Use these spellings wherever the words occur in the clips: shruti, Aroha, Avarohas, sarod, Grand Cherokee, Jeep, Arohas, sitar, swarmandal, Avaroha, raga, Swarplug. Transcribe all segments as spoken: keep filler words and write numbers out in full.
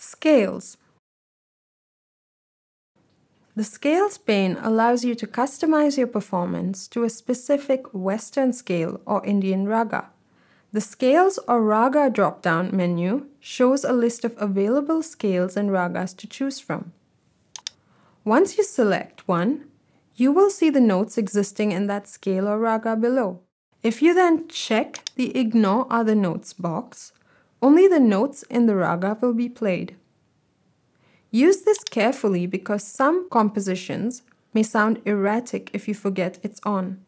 Scales. The scales pane allows you to customize your performance to a specific Western scale or Indian raga. The Scales or Raga drop-down menu shows a list of available scales and ragas to choose from. Once you select one, you will see the notes existing in that scale or raga below. If you then check the Ignore Other Notes box, only the notes in the raga will be played. Use this carefully because some compositions may sound erratic if you forget it's on.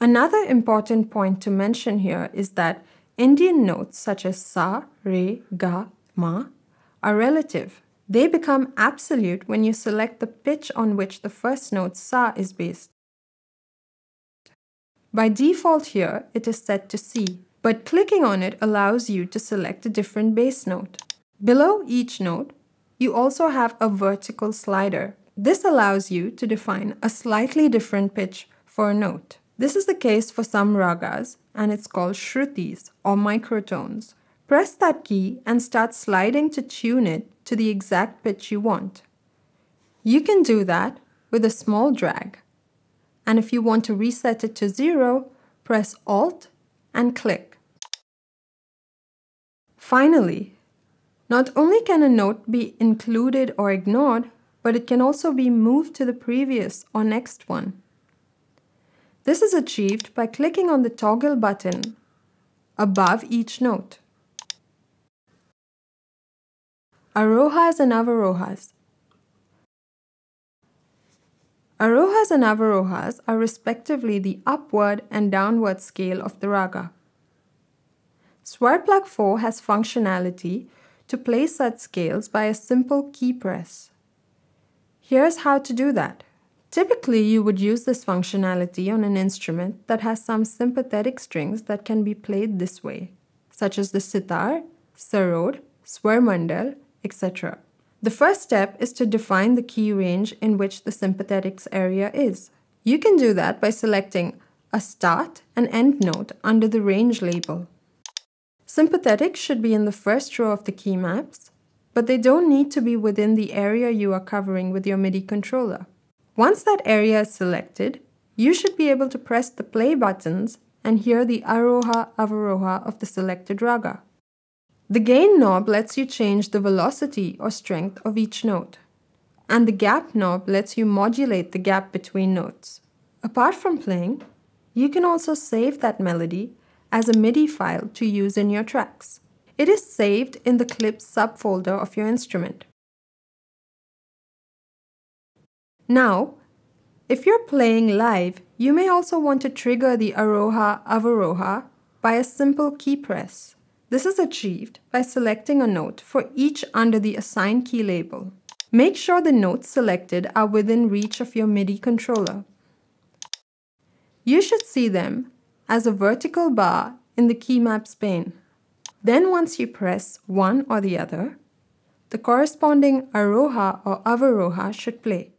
Another important point to mention here is that Indian notes such as sa, re, ga, ma are relative. They become absolute when you select the pitch on which the first note sa is based. By default here, it is set to C, but clicking on it allows you to select a different bass note. Below each note, you also have a vertical slider. This allows you to define a slightly different pitch for a note. This is the case for some ragas, and it's called shrutis or microtones. Press that key and start sliding to tune it to the exact pitch you want. You can do that with a small drag. And if you want to reset it to zero, press Alt and click. Finally, not only can a note be included or ignored, but it can also be moved to the previous or next one. This is achieved by clicking on the toggle button above each note. Arohas and Avarohas. Arohas and Avarohas are respectively the upward and downward scale of the raga. Swarplug four has functionality to play such scales by a simple key press. Here's how to do that. Typically, you would use this functionality on an instrument that has some sympathetic strings that can be played this way, such as the sitar, sarod, swarmandal, et cetera. The first step is to define the key range in which the sympathetics area is. You can do that by selecting a start and end note under the range label. Sympathetics should be in the first row of the key maps, but they don't need to be within the area you are covering with your MIDI controller. Once that area is selected, you should be able to press the play buttons and hear the Aroha, Avaroha of the selected raga. The gain knob lets you change the velocity or strength of each note, and the gap knob lets you modulate the gap between notes. Apart from playing, you can also save that melody as a MIDI file to use in your tracks. It is saved in the clips subfolder of your instrument. Now, if you're playing live, you may also want to trigger the Aroha Avaroha by a simple key press. This is achieved by selecting a note for each under the assigned key label. Make sure the notes selected are within reach of your MIDI controller. You should see them as a vertical bar in the key maps pane. Then once you press one or the other, the corresponding Aroha or Avaroha should play.